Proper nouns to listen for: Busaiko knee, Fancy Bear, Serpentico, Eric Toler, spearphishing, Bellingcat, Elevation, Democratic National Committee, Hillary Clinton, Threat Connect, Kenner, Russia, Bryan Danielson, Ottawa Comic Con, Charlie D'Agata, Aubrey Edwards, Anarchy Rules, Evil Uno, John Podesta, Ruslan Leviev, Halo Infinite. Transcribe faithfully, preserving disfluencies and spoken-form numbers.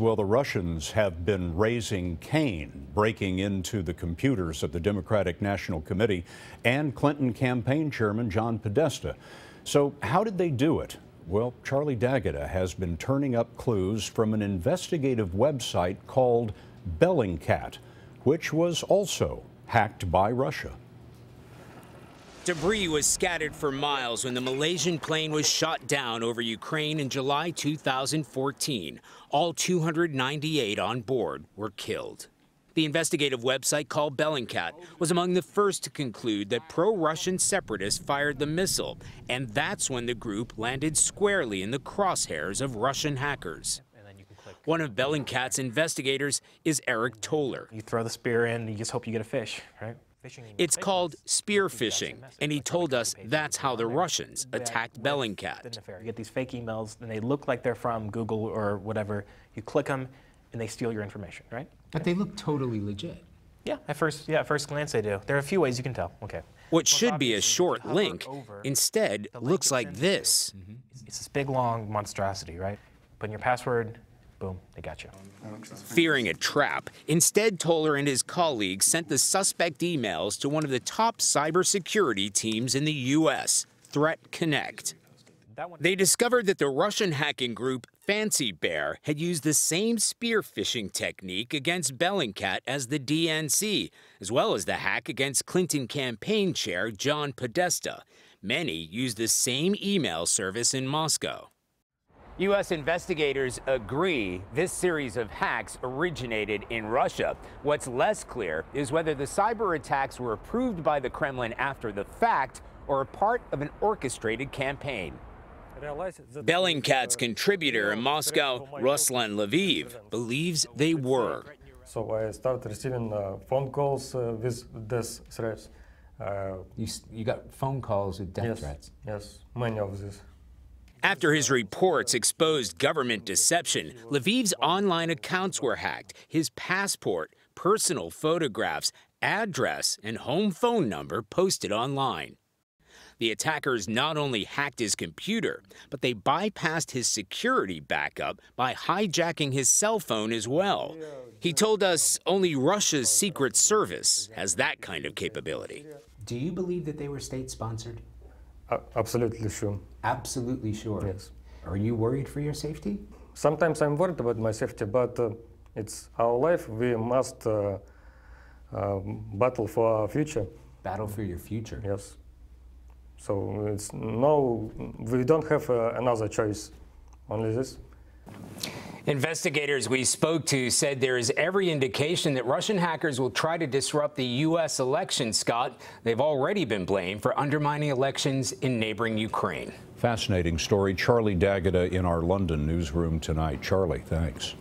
Well, the Russians have been raising Cain, breaking into the computers of the Democratic National Committee and Clinton campaign chairman John Podesta. So how did they do it? Well, Charlie D'Agata has been turning up clues from an investigative website called Bellingcat, which was also hacked by Russia. Debris was scattered for miles when the Malaysian plane was shot down over Ukraine in July two thousand fourteen. All two hundred ninety-eight on board were killed. The investigative website called Bellingcat was among the first to conclude that pro-Russian separatists fired the missile, and that's when the group landed squarely in the crosshairs of Russian hackers. One of Bellingcat's investigators is Eric Toler. You throw the spear in, you just hope you get a fish, right? It's called spear phishing, and he told us that's how the Russians attacked Bellingcat. You get these fake emails, and they look like they're from Google or whatever. You click them, and they steal your information, right? But they look totally legit. Yeah, at first, yeah, at first glance they do. There are a few ways you can tell. Okay. What should be a short link instead looks like this. Mm-hmm. It's this big, long monstrosity, right? Put in your password. Boom, they got you. Fearing a trap, instead Toler and his colleagues sent the suspect emails to one of the top cybersecurity teams in the U S, Threat Connect. They discovered that the Russian hacking group Fancy Bear had used the same spear phishing technique against Bellingcat as the D N C, as well as the hack against Clinton campaign chair John Podesta. Many used the same email service in Moscow. U S investigators agree this series of hacks originated in Russia. What's less clear is whether the cyber attacks were approved by the Kremlin after the fact or a part of an orchestrated campaign. Bellingcat's contributor in Moscow, Ruslan Leviev, believes they were. So I started receiving uh, phone calls uh, with death threats. Uh, you, you got phone calls with death yes, threats? Yes, many of these. After his reports exposed government deception, Leviv's online accounts were hacked. His passport, personal photographs, address, and home phone number posted online. The attackers not only hacked his computer, but they bypassed his security backup by hijacking his cell phone as well. He told us only Russia's Secret Service has that kind of capability. Do you believe that they were state-sponsored? Uh, absolutely sure. Absolutely sure. Yes. Are you worried for your safety? Sometimes I'm worried about my safety, but uh, it's our life. We must uh, uh, battle for our future. Battle for your future. Yes. So it's no, we don't have uh, another choice. Only this. Investigators we spoke to said there is every indication that Russian hackers will try to disrupt the U S election, Scott. They've already been blamed for undermining elections in neighboring Ukraine. Fascinating story. Charlie D'Agata in our London newsroom tonight. Charlie, thanks.